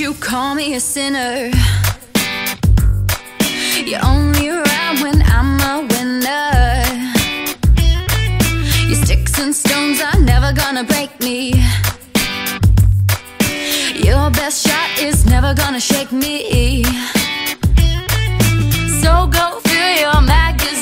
you call me a sinner. You're only around when I'm a winner. Your sticks and stones are never gonna break me. Your best shot is never gonna shake me. So go fill your magazine.